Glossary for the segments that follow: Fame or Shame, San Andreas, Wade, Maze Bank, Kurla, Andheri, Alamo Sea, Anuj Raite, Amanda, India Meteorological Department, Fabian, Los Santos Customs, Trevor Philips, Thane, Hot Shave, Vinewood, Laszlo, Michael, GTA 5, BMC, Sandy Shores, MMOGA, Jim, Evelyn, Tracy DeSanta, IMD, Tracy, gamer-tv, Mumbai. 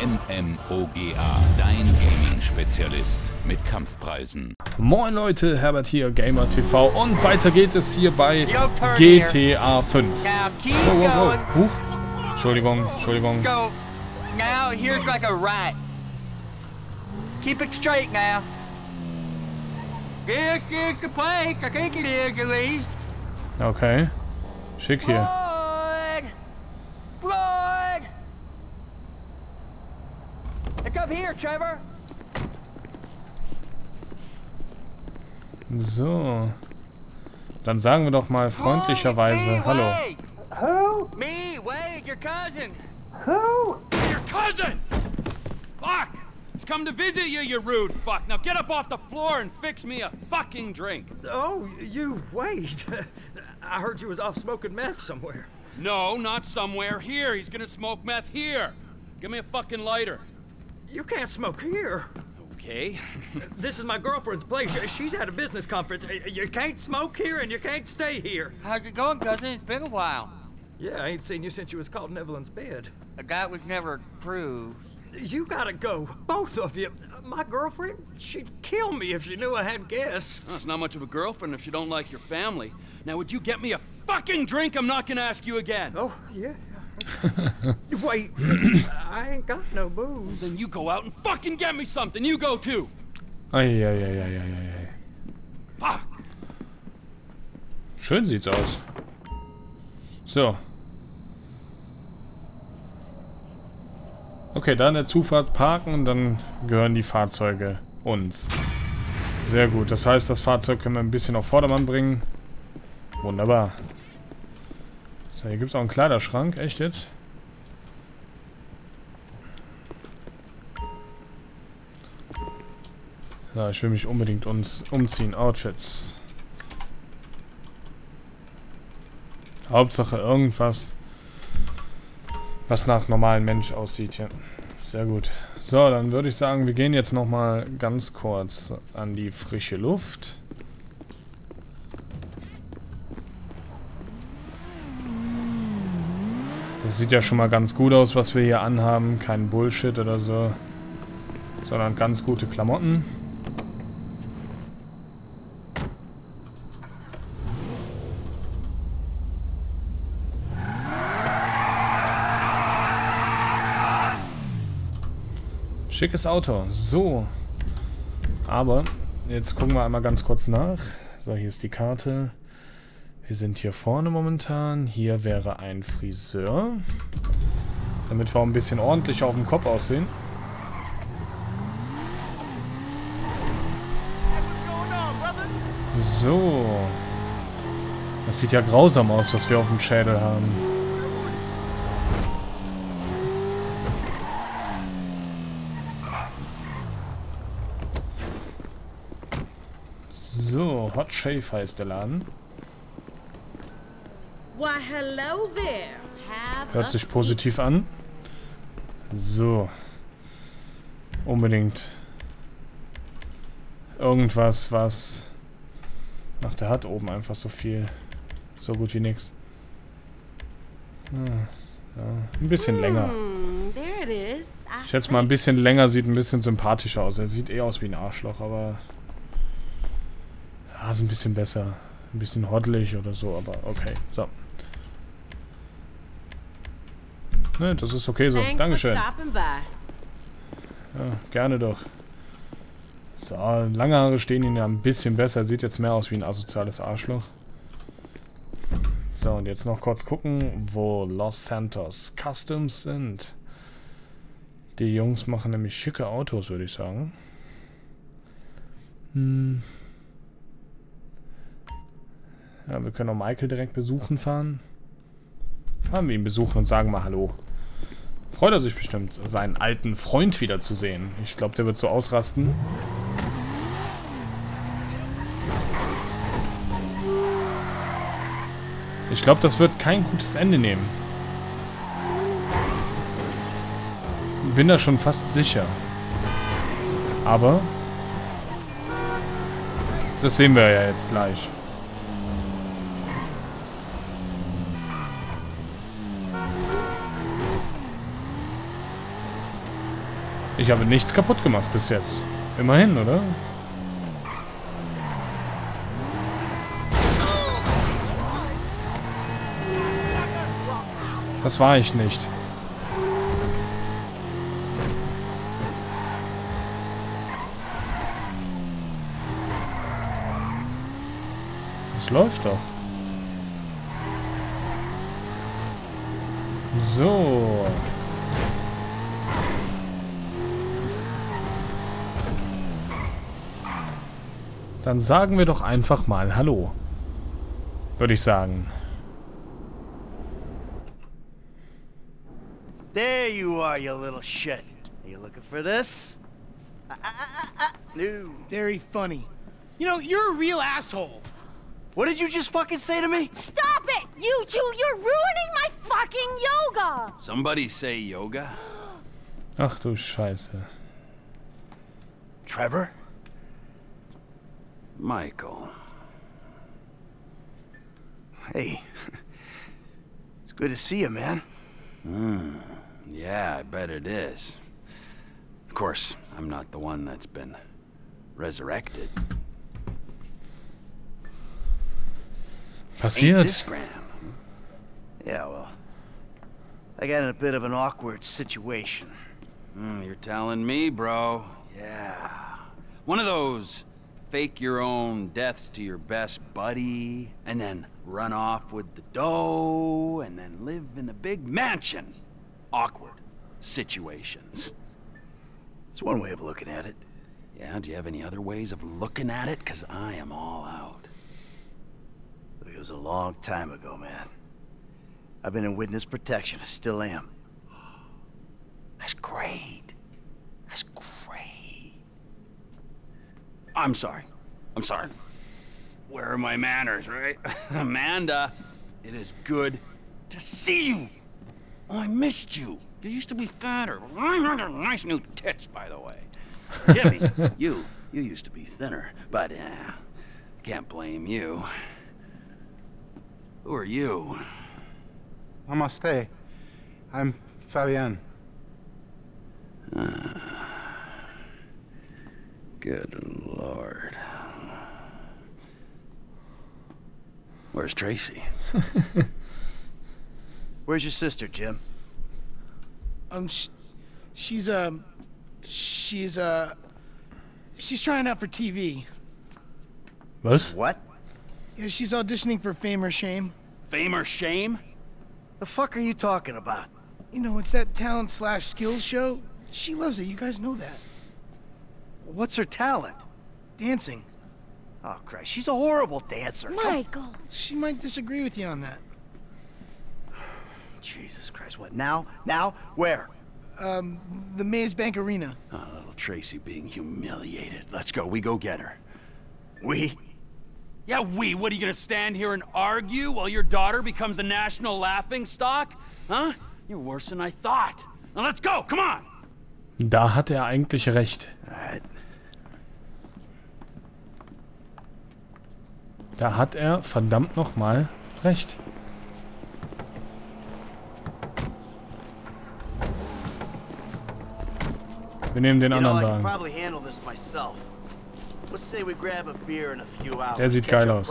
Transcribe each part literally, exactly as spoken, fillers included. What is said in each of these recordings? M M O G A, dein Gaming-Spezialist mit Kampfpreisen. Moin Leute, Herbert hier, Gamer T V, und weiter geht es hier bei G T A fünf. Now, oh, oh, oh. Huch. Entschuldigung, Entschuldigung. So, now here's like a right. Keep it straight now. This is the place, I think it is at least. Okay. Schick hier. So. Dann sagen wir doch mal freundlicherweise hallo. Who? Me, Wade, your cousin. Who? Your cousin! Fuck! He's come to visit you, you rude fuck. Now get up off the floor and fix me a fucking drink. Oh, you, Wade. I heard you was off smoking meth somewhere. No, not somewhere. Here. He's gonna smoke meth here. Give me a fucking lighter. You can't smoke here. Okay. This is my girlfriend's place. She's at a business conference. You can't smoke here and you can't stay here. How's it going, cousin? It's been a while. Yeah, I ain't seen you since you was caught in Evelyn's bed. A guy was never proved. You gotta go. Both of you. My girlfriend? She'd kill me if she knew I had guests. Well, it's not much of a girlfriend if she don't like your family. Now, would you get me a fucking drink? I'm not gonna ask you again. Oh, yeah. Wait, I ain't got no booze. Then you go out and fucking get me something. You go too. Ay, ay, ay, ay, ay, ay. Fuck. Schön sieht's aus. So. Okay, da in der Zufahrt parken, dann gehören die Fahrzeuge uns. Sehr gut. Das heißt, das Fahrzeug können wir ein bisschen auf Vordermann bringen. Wunderbar. So, hier gibt es auch einen Kleiderschrank, echt jetzt? So, ich will mich unbedingt ums umziehen. Outfits. Hauptsache irgendwas, was nach normalem Mensch aussieht hier. Sehr gut. So, dann würde ich sagen, wir gehen jetzt nochmal ganz kurz an die frische Luft. Das sieht ja schon mal ganz gut aus, was wir hier anhaben. Kein Bullshit oder so. Sondern ganz gute Klamotten. Schickes Auto. So. Aber jetzt gucken wir einmal ganz kurz nach. So, hier ist die Karte. Wir sind hier vorne momentan. Hier wäre ein Friseur. Damit wir auch ein bisschen ordentlich auf dem Kopf aussehen. So. Das sieht ja grausam aus, was wir auf dem Schädel haben. So, Hot Shave heißt der Laden. Why, hello there. Hört sich positiv an. So. Unbedingt. Irgendwas, was... Ach, der hat oben einfach so viel. So gut wie nix. Hm, ja. Ein bisschen länger. Ich schätze mal, ein bisschen länger sieht ein bisschen sympathischer aus. Er sieht eh aus wie ein Arschloch, aber... Ja, ist ein bisschen besser. Ein bisschen hoddelig oder so, aber okay. So. Ne, das ist okay so. Dankeschön. Ja, gerne doch. So, lange Haare stehen Ihnen ja ein bisschen besser. Sieht jetzt mehr aus wie ein asoziales Arschloch. So, und jetzt noch kurz gucken, wo Los Santos Customs sind. Die Jungs machen nämlich schicke Autos, würde ich sagen. Hm. Ja, wir können auch Michael direkt besuchen fahren. Fahren wir ihn besuchen und sagen mal Hallo. Freut er sich bestimmt, seinen alten Freund wiederzusehen. Ich glaube, der wird so ausrasten. Ich glaube, das wird kein gutes Ende nehmen. Bin da schon fast sicher. Aber... Das sehen wir ja jetzt gleich. Ich habe nichts kaputt gemacht bis jetzt. Immerhin, oder? Das war ich nicht. Das läuft doch. So. Dann sagen wir doch einfach mal Hallo. Würde ich sagen. There you are, you little shit. Are you looking for this? Ah, ah, ah, ah. No. Very funny. You know, you're a real asshole. What did you just fucking say to me? Stop it! You two, you're ruining my fucking yoga! Somebody say yoga? Ach du Scheiße. Trevor? Michael. Hey. It's good to see you, man. Mm, yeah, I bet it is. Of course, I'm not the one that's been resurrected. Passiert. Yeah, well, I got in a bit of an awkward situation. Mm, you're telling me, bro. Yeah. One of those fake your own deaths to your best buddy, and then run off with the dough, and then live in a big mansion. Awkward situations. It's one way of looking at it. Yeah, do you have any other ways of looking at it? Because I am all out. It was a long time ago, man. I've been in witness protection. I still am. That's great. That's great. I'm sorry. I'm sorry. Where are my manners, right? Amanda, it is good to see you. Oh, I missed you. You used to be fatter. Nice new tits, by the way. Jimmy, you, you used to be thinner, but uh, can't blame you. Who are you? Namaste. I'm Fabian. Ah. Good Lord. Where's Tracy? Where's your sister, Jim? Um, sh she's, um, she's, uh, she's trying out for T V. What? What? Yeah, she's auditioning for Fame or Shame. Fame or Shame? The fuck are you talking about? You know, it's that talent slash skills show. She loves it, you guys know that. What's her talent? Dancing. Oh, Christ, she's a horrible dancer. Michael. She might disagree with you on that. Jesus Christ, what, now? Now? Where? Um, the Maze Bank Arena. Oh, little Tracy being humiliated. Let's go, we go get her. We? Yeah, we. What, are you gonna stand here and argue while your daughter becomes a national laughingstock? Huh? You're worse than I thought. Now let's go, come on! Da hat er eigentlich recht. Da hat er verdammt nochmal recht. Wir nehmen den anderen Wagen. Let's say we grab a beer in a few hours. Der sieht geil aus.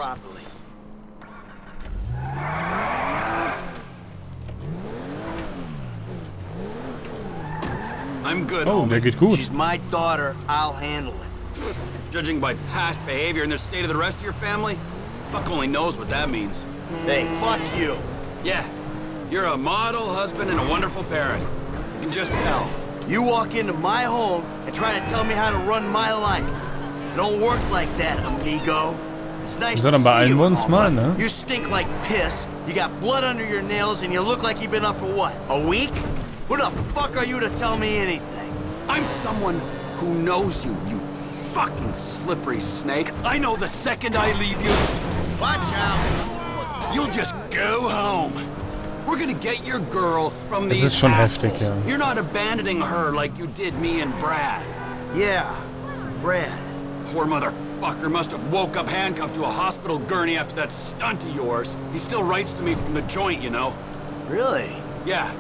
I'm good. Oh, der geht gut. She's my daughter. I'll handle it. Judging by past behavior and the state of the rest of your family, fuck only knows what that means. Hey, fuck you. Yeah, you're a model husband and a wonderful parent. You can just tell. You walk into my home and try to tell me how to run my life. Don't work like that, amigo. It's nice to see you, Mama. You stink like piss, you got blood under your nails, and you look like you've been up for what, a week? Who the fuck are you to tell me anything? I'm someone who knows you, you fucking slippery snake. I know the second I leave you. Watch out. You'll just go home. We're gonna get your girl from these assholes. Yeah. You're not abandoning her like you did me and Brad. Yeah, Brad. Poor motherfucker must have woke up handcuffed to a hospital gurney after that stunt of yours. He still writes to me from the joint, you know. Really? Yeah.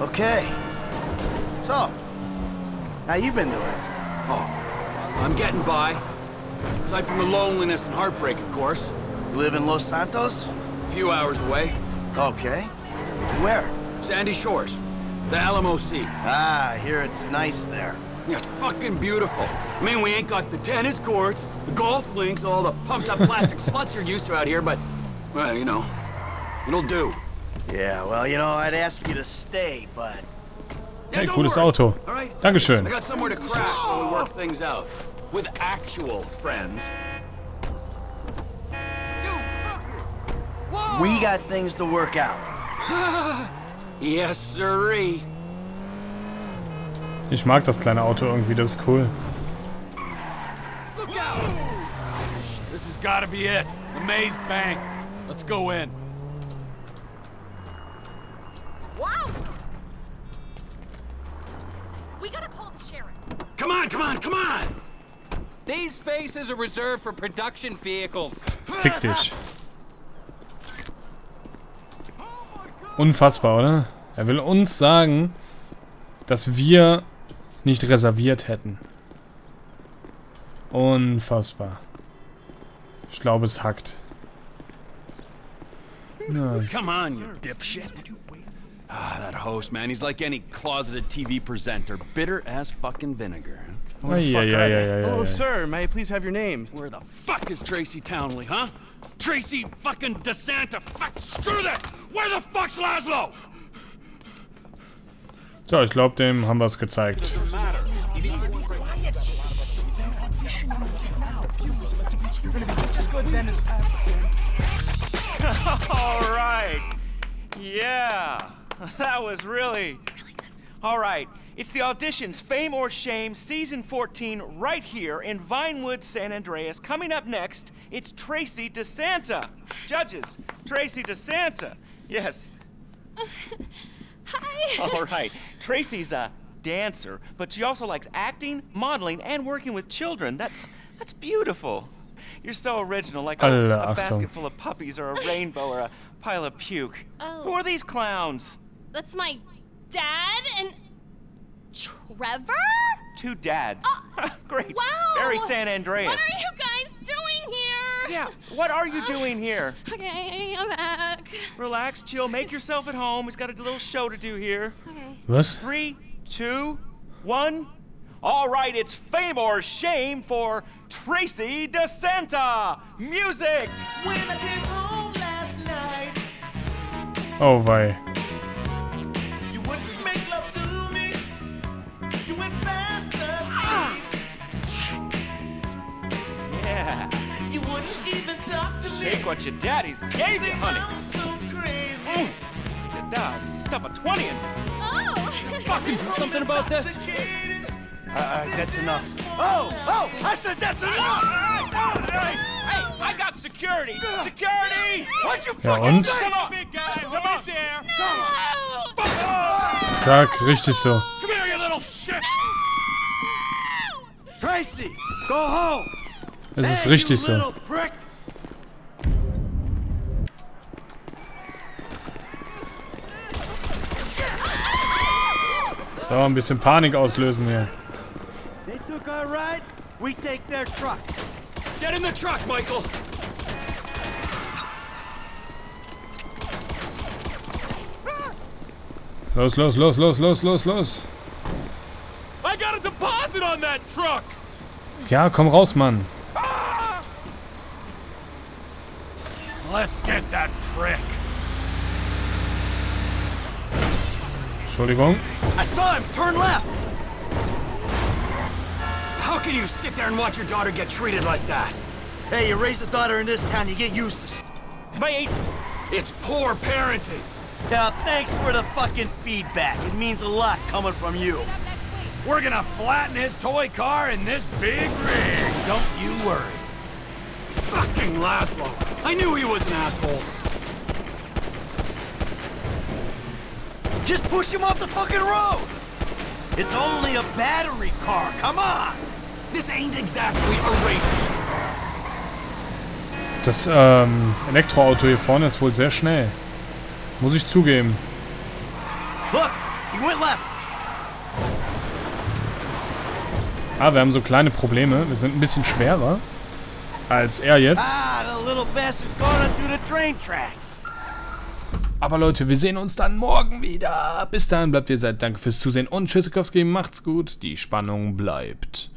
Okay. So, How you been doing? Oh, I'm getting by. Aside from the loneliness and heartbreak, of course. You live in Los Santos? A few hours away. Okay. Where? Sandy Shores. The Alamo Sea. Ah, I hear it's nice there. Yeah, it's fucking beautiful. I mean, we ain't got the tennis courts, the golf links, all the pumped-up plastic sluts you're used to out here, but, well, you know, it'll do. Yeah, well, you know, I'd ask you to stay, but... Hey, yeah, gutes worry. Auto. All right. Dankeschön. I got somewhere to crash while we work things out. With actual friends. You fucker! We got things to work out. Yes, sirree. Ich mag das kleine Auto irgendwie, das ist cool. Look out! This has got to be it. The Maze Bank. Let's go in. Wow! We gotta call the sheriff. Come on, come on, come on! These spaces are reserved for production vehicles. Fick dich. Unfassbar, oder? Er will uns sagen, dass wir nicht reserviert hätten. Unfassbar. Ich glaube, es hackt. Nice. Come on, you dipshit. Ah, that host, man. He's like any closeted T V presenter. Bitter as fucking vinegar. Oh, yeah, yeah, yeah, yeah. Oh, sir, may I please have your name? Where the fuck is Tracy Townley, huh? Tracy fucking DeSanta. Fuck, screw that! Where the fuck's Laszlo? So, ich glaube, dem haben wir es gezeigt. All right. Yeah. That was really... All right. It's the auditions, Fame or Shame, Season fourteen, right here in Vinewood, San Andreas. Coming up next, it's Tracy DeSanta. Judges, Tracy DeSanta. Yes. Hi. All right. Tracy's a dancer, but she also likes acting, modeling, and working with children. That's that's beautiful. You're so original, like a, a basket full of puppies or a rainbow or a pile of puke. Oh. Who are these clowns? That's my dad and Trevor? Two dads. Uh, Great. Wow. Very San Andreas. What are you guys doing here? Yeah, what are you uh, doing here? Okay, I'm back. Relax, chill, make yourself at home. He's got a little show to do here. Okay. What? Three, two, one. All right, it's Fame or Shame for Tracy DeSanta. Music. When I came home last night. Oh, wei. Take what your daddy's gave you, honey. So crazy. Mm. Your dad's stuff a twenty in this. Oh! Fucking do something about this. Uh, that's enough. Oh, oh! I said that's enough! Oh, oh, hey, hey, I got security! Security! What you fucking say? Come on, big guy! Come on there! Come on! Fuck off! Sag richtig so. Come here, you little shit! No. Tracy, go home! Es ist richtig so. So, ein bisschen Panik auslösen hier. They took our ride, we take their truck. Get in the truck, Michael. Los, los, los, los, los, los, los. I got a deposit on that truck. Ja, komm raus, Mann. Let's get that prick. Entschuldigung. I saw him. Turn left. How can you sit there and watch your daughter get treated like that? Hey, you raise a daughter in this town, you get used to. Mate, it's poor parenting. Yeah, thanks for the fucking feedback. It means a lot coming from you. We're gonna flatten his toy car in this big rig. Don't you worry. Fucking Laszlo. I knew he was an asshole. Just push him off the fucking road! It's only a battery car, come on! This ain't exactly a race. Das ähm, Elektroauto hier vorne ist wohl sehr schnell. Muss ich zugeben. Look, he went left. Ah, wir haben so kleine Probleme. Wir sind ein bisschen schwerer als er jetzt. Aber Leute, wir sehen uns dann morgen wieder. Bis dahin bleibt ihr seid. Danke fürs Zusehen und tschüss, macht's gut. Die Spannung bleibt.